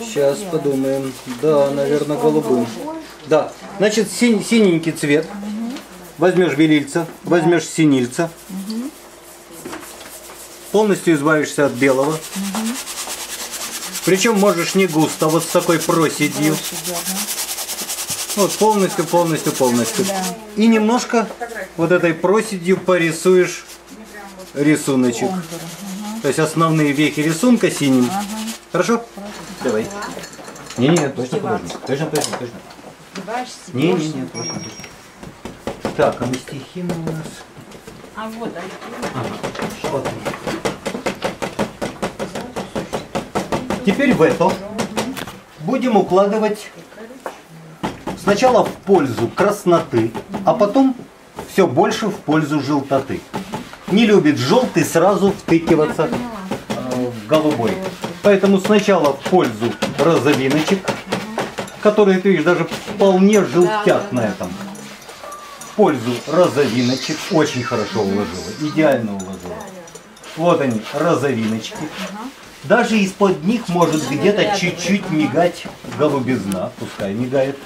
Сейчас подумаем. Да, наверное, голубым. Да. Значит, синенький цвет. Возьмешь белильца, возьмешь синильца. Полностью избавишься от белого. Причем можешь не густо, а вот с такой проседью. Вот полностью. И немножко вот этой проседью порисуешь рисуночек. То есть основные веки рисунка синим. Хорошо? Давай. Не-не, точно. Не-не-не, точно. Так, а мы стихины у нас. А вот они. Вот они. Теперь в это будем укладывать сначала в пользу красноты, а потом все больше в пользу желтоты. Не любит желтый сразу втыкиваться в голубой. Поэтому сначала в пользу розовиночек, которые, ты видишь, даже вполне желтят на этом. В пользу розовиночек. Очень хорошо уложила, идеально уложила. Вот они, розовиночки. Даже из-под них может где-то чуть-чуть мигать голубизна. Пускай мигает.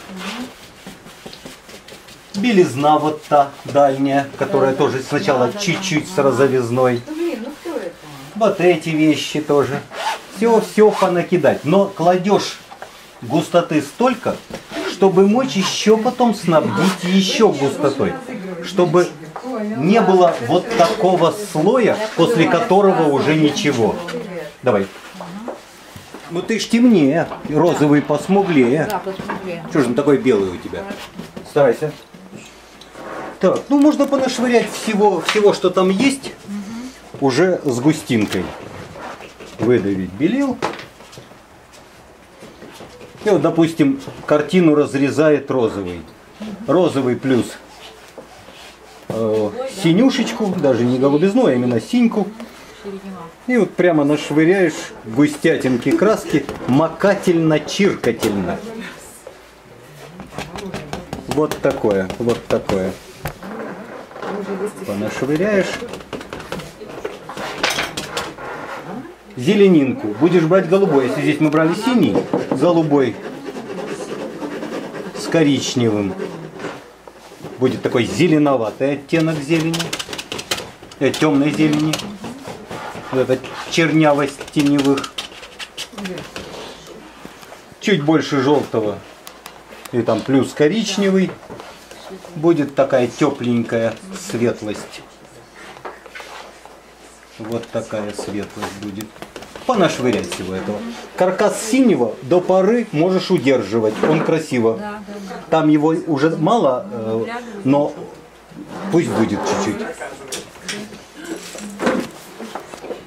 Белизна вот та дальняя, которая тоже сначала чуть-чуть с розовизной. Вот эти вещи тоже. Все понакидать. Но кладешь густоты столько, чтобы мочь еще потом снабдить еще густотой. Чтобы не было вот такого слоя, после которого уже ничего. Давай. Ну ты ж темнее, розовый посмуглее. Да, посмуглее. Чего же он такой белый у тебя? Старайся. Так, ну можно понашвырять всего, что там есть, уже с густинкой. Выдавить белил. И вот, допустим, картину разрезает розовый. Розовый плюс синюшечку, даже не голубизну, а именно синьку. И вот прямо нашвыряешь густятинки краски макательно-чиркательно. Вот такое. Понашвыряешь. Зеленинку. Будешь брать голубой. Если здесь мы брали синий, голубой с коричневым. Будет такой зеленоватый оттенок зелени. Темной зелени. Вот эта чернявость теневых. Чуть больше желтого. И там плюс коричневый. Будет такая тепленькая светлость. Вот такая светлость будет. Понашвырять всего этого. Каркас синего до поры можешь удерживать. Он красиво. Там его уже мало, но пусть будет чуть-чуть.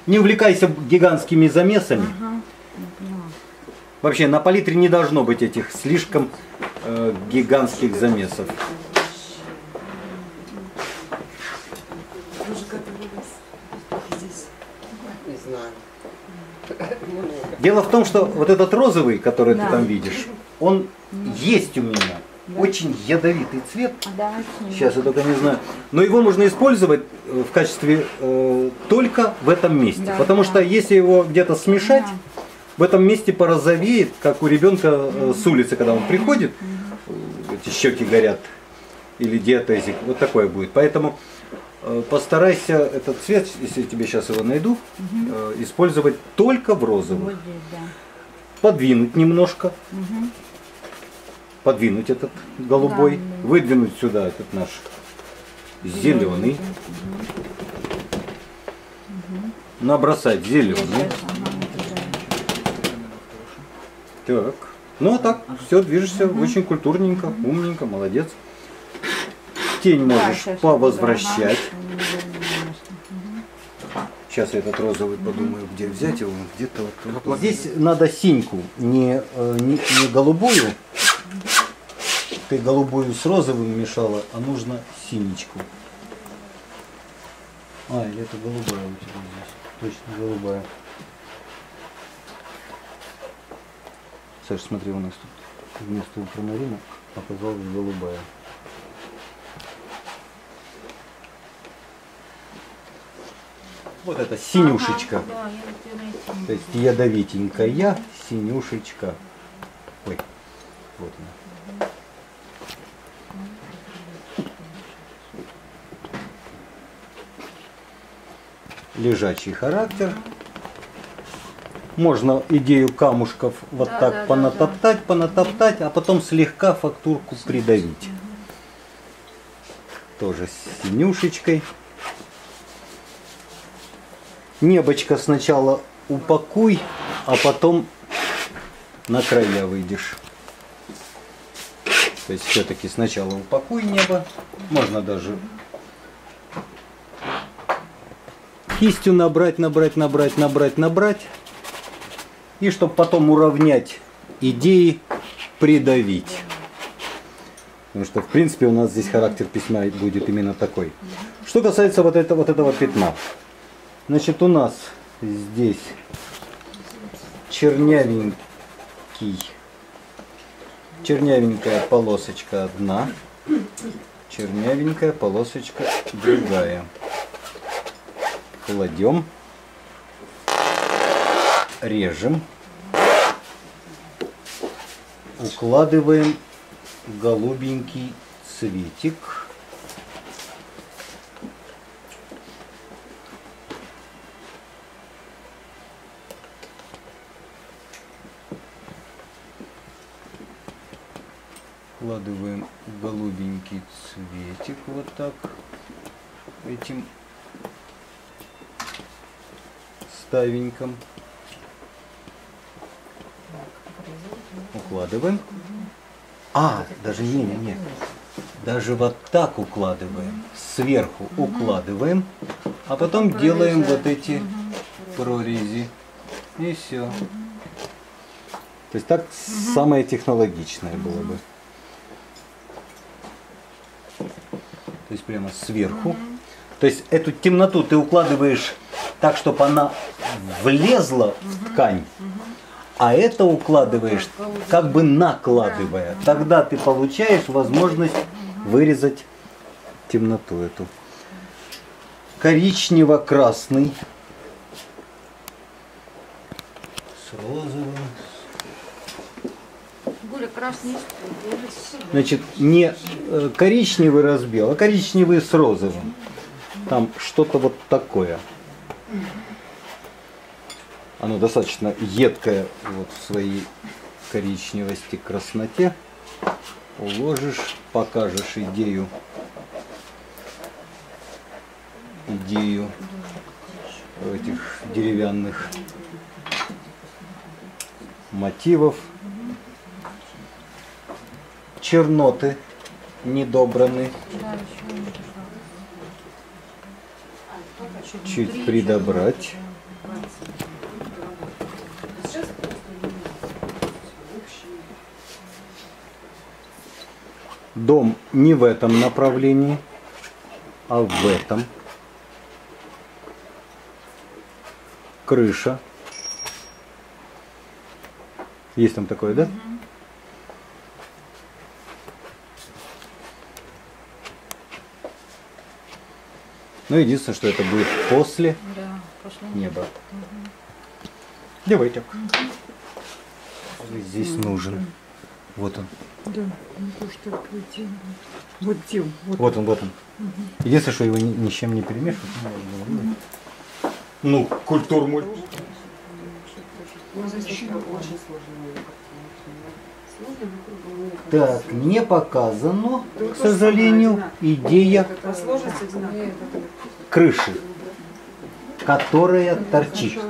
Не увлекайся гигантскими замесами. Вообще на палитре не должно быть этих слишком гигантских замесов. Дело в том, что вот этот розовый, который ты там видишь, он есть у меня. Очень ядовитый цвет. Сейчас я только не знаю. Но его можно использовать в качестве только в этом месте. Потому что если его где-то смешать, в этом месте порозовеет, как у ребенка с улицы, когда он приходит, эти щеки горят. Или диатезик. Вот такое будет. Поэтому постарайся этот цвет, если я тебе сейчас его найду, использовать только в розовом. Подвинуть немножко. Подвинуть этот голубой, выдвинуть сюда этот наш зеленый, набросать зеленый. Так, ну а так все, движешься очень культурненько, умненько, молодец. Тень можешь повозвращать. Сейчас я этот розовый подумаю, где взять его, где-то вот. Здесь надо синьку, не голубую. Ты голубую с розовым мешала, а нужно синичку. А, или это голубая у тебя здесь. Точно голубая. Саша, смотри, у нас тут вместо ультрамарина оказалась голубая. Вот это синюшечка. Ага, да, то есть ядовитенькая синюшечка. Ой, вот она. Лежачий характер. Можно идею камушков вот да, так да, понатоптать, да, понатоптать, а потом слегка фактурку придавить. Тоже с синюшечкой. Небочка сначала упакуй, а потом на края выйдешь. То есть все-таки сначала упакуй небо. Можно даже кистью набрать. И чтобы потом уравнять идеи, придавить. Потому что, в принципе, у нас здесь характер письма будет именно такой. Что касается вот этого пятна. Значит, у нас здесь чернявенькая полосочка одна, чернявенькая полосочка другая. Кладем, режем, укладываем голубенький цветик. Укладываем голубенький цветик вот так этим ставеньком. Укладываем. А, даже не. Даже вот так укладываем. Сверху укладываем, а потом делаем вот эти прорези. И все. То есть так самое технологичное было бы. То есть прямо сверху. То есть эту темноту ты укладываешь так, чтобы она влезла в ткань. А это укладываешь, как бы накладывая. Тогда ты получаешь возможность вырезать темноту эту. Коричнево-красный. С розовым. Значит, не коричневый разбел, а коричневый с розовым. Там что-то вот такое. Оно достаточно едкое вот в своей коричневости, красноте. Уложишь, покажешь идею этих деревянных мотивов. Черноты недобраны. Чуть придобрать. Дом не в этом направлении, а в этом. Крыша. Есть там такое, да? Ну, единственное, что это будет после, да, неба. Давай так. Здесь нужен. Вот он. Да, ну, что вот, Дим, вот он. Угу. Единственное, что его ни с чем не перемешивать. Угу. Ну, культур мульт. Так, не показано, к сожалению, идея крыши, которая торчит.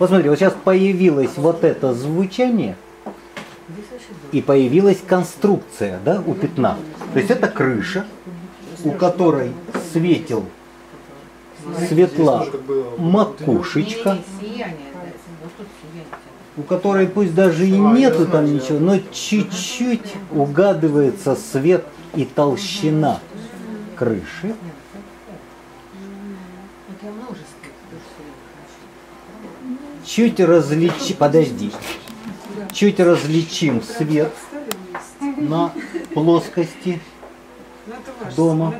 Вот смотри, вот сейчас появилось вот это звучание и появилась конструкция, да, у пятна. То есть это крыша, у которой светла макушечка, у которой пусть даже и нету там ничего, но чуть-чуть угадывается свет и толщина крыши. Чуть различим свет на плоскости дома.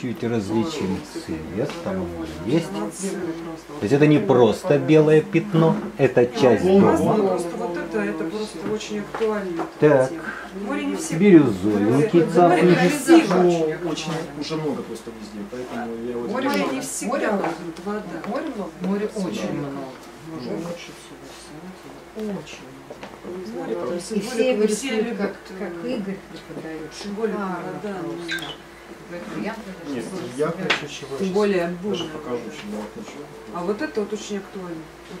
чуть различим цвет, там он есть. То есть это не просто белое пятно, это часть дома. Это просто очень актуально. Так, бирюзовенький цвет. Очень уже много просто везде, поэтому я вот... Море не всегда, вода. Море очень много. Очень. И все вырисуют, как Игорь преподает. Шиголика, да. Нет, я хочу чего-то. Даже покажу, чего я. А вот это вот очень актуально.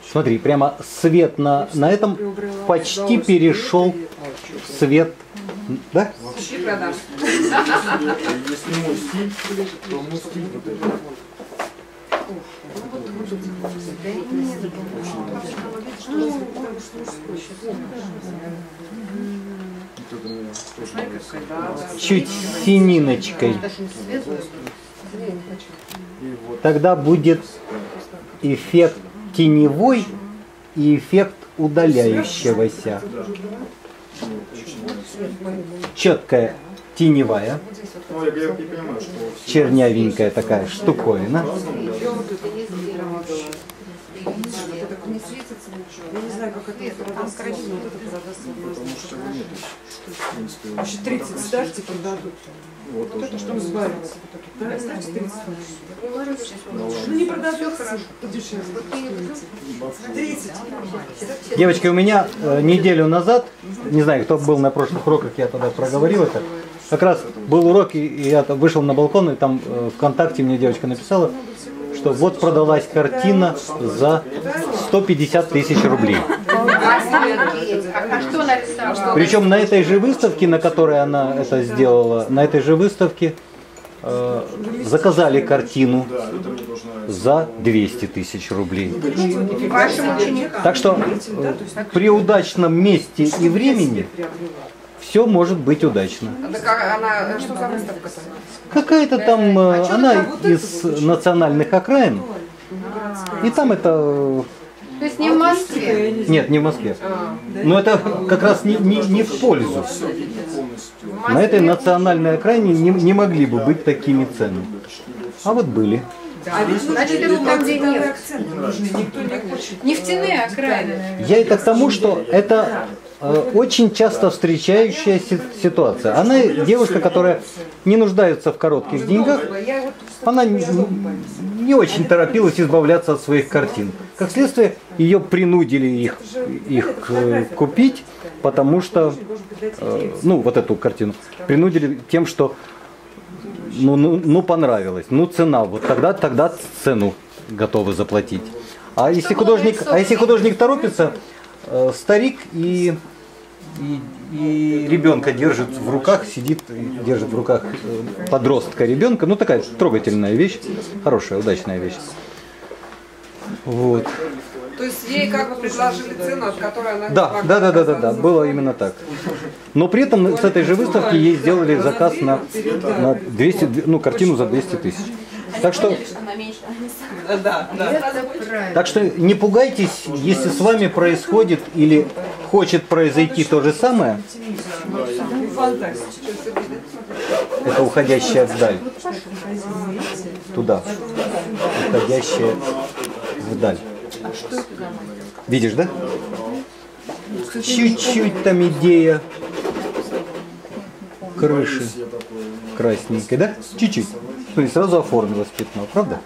Очень. Смотри, прямо свет на этом почти перешел в свет. Да? Вообще продаж. Если мой стиль, то мой стиль вот это. Чуть сининочкой. Тогда будет эффект теневой и эффект удаляющегося. Четкая теневая, чернявенькая такая штуковина. Я не знаю, как это там красиво. Вообще 30 ставьте, продадут. Вот это, что избавиться. Ставьте 30. Ну не продадут, хорошо. Подешевле. 30. Девочки, у меня неделю назад, не знаю, кто был на прошлых уроках, я тогда проговорил это. Как раз был урок, и я вышел на балкон, и там ВКонтакте мне девочка написала, что вот продалась картина за 150 тысяч рублей. Причем на этой же выставке, на которой она это сделала, на этой же выставке заказали картину за 200 тысяч рублей. Так что при удачном месте и времени все может быть удачно. Какая-то там, она из национальных окраин, и там это... То есть не в Москве? Нет, не в Москве. Но это как раз не в пользу. На этой национальной окраине не могли бы быть такими ценами. А вот были. Значит, там, где нет. Нефтяные окраины. Я это к тому, что это... Очень часто встречающаяся ситуация. Она девушка, которая не нуждается в коротких деньгах, она не очень торопилась избавляться от своих картин. Как следствие, ее принудили их купить, потому что, ну, вот эту картину, принудили тем, что, ну понравилось, ну, цена, вот тогда цену готовы заплатить. А если художник торопится... Старик и ребенка держит в руках, сидит, держит в руках подростка ребенка. Ну, такая трогательная вещь, хорошая, удачная вещь. Вот. То есть ей как бы предложили цену, от которой она... Да, было именно так. Но при этом с этой же выставки ей сделали заказ на 200, ну, картину за 200 тысяч. Так что не пугайтесь, если с вами происходит или хочет произойти то же самое. Это уходящая вдаль. Туда. Уходящая вдаль. Видишь, да? Чуть-чуть там идея крыши красненькой, да? Чуть-чуть. Ну и сразу оформилось пятно, правда?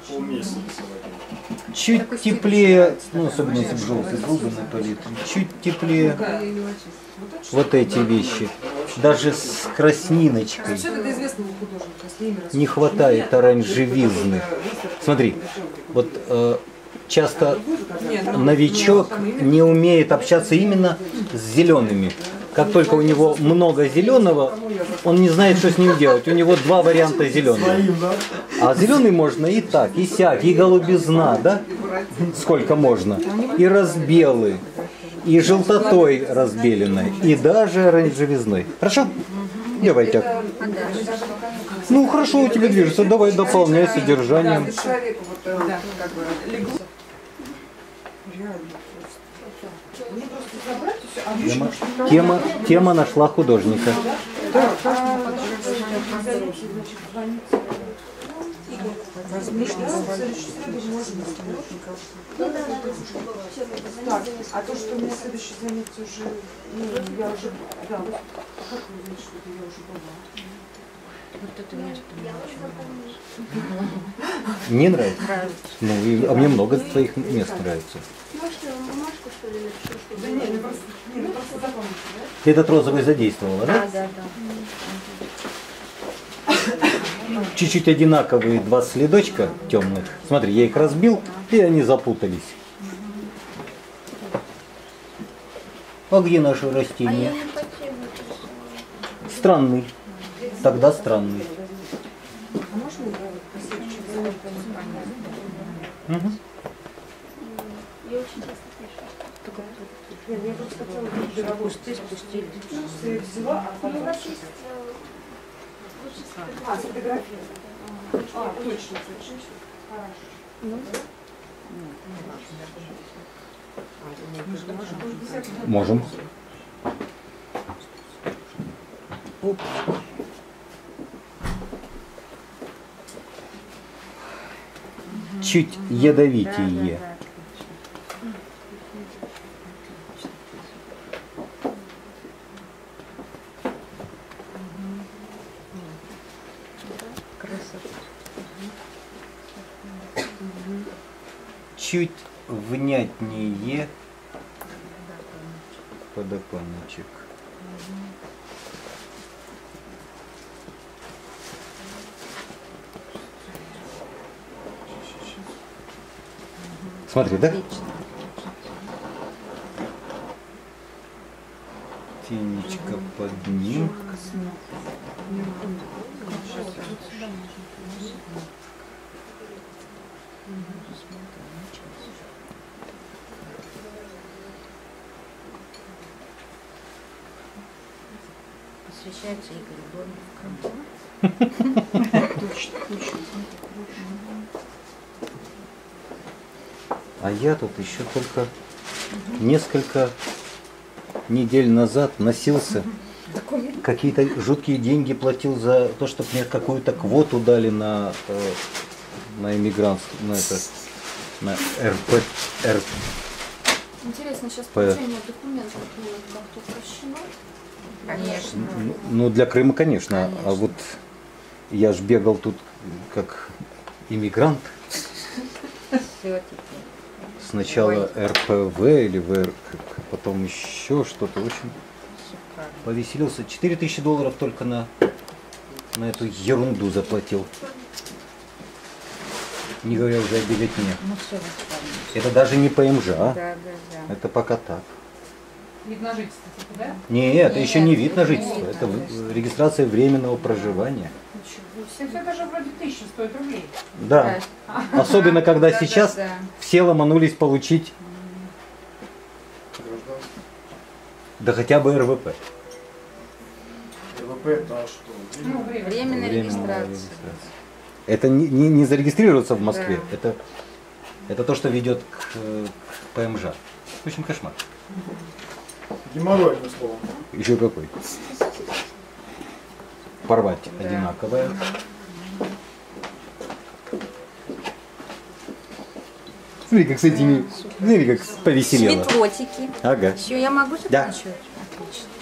Чуть теплее, ну особенно если бы желтый губы напалит, чуть теплее вот эти вещи. Даже с красниночкой не хватает оранжевизны. Смотри, вот часто новичок не умеет общаться именно с зелеными. Как только у него много зеленого, он не знает, что с ним делать. У него два варианта зеленого. А зеленый можно и так, и сяк, и голубизна, да? Сколько можно. И разбелы, и желтотой разбеленной, и даже оранжевизной. Хорошо? Давай так. Ну, хорошо у тебя движется. Давай дополняй содержанием. Тема нашла художника. возможность возможностей. Так, а то, что у меня следующее занятие уже, ну, я уже, да, как вы знаете, что я уже была? Вот это место мне очень нравится. Не нравится? Нравится. Ну, и, а мне много своих мест нравится. Да не, ну просто, запомните, да? Ты этот розовый задействовала, да? Да, да, да. Чуть-чуть одинаковые два следочка темных. Смотри, я их разбил, и они запутались. А где наше растение? Странный. Тогда странный. Угу. Я просто хотела дорогу спустить. Ты взяла, а потом... А, сфотография. А, точно. Хорошо. Можем. Оп. Чуть ядовитее. Чуть внятнее подоконничек. Смотри, да? Тенечка под ним. Посвящается Игорю Доминику. А я тут еще только несколько недель назад носился. Какие-то жуткие деньги платил за то, чтобы мне какую-то квоту дали на иммигрантство, на РП. Интересно, сейчас получение документов как-то упрощено? Конечно. Ну, для Крыма, конечно. А вот я ж бегал тут как иммигрант. Сначала РПВ или ВР, потом еще что-то. Очень повеселился. 4000 долларов только на эту ерунду заплатил. Не говоря уже о билетне. Это даже не ПМЖ, а? Да, да, да. Это пока так. Вид на жительство, да? Нет, это еще не вид на жительство. Это регистрация временного проживания. Все даже вроде 1000 стоит рублей. Да. Особенно, когда сейчас все ломанулись получить... Да хотя бы РВП. РВП это что? Ну, временная регистрация. Это не зарегистрироваться в Москве. Да. Это то, что ведет к ПМЖ. В общем, кошмар. Геморрой, одним словом. Еще какой. Порвать да. Одинаковое. Смотри, как с этими... Смотри, как повеселело. Светлотики. Ага. Все, я могу закончить? Да. Отлично.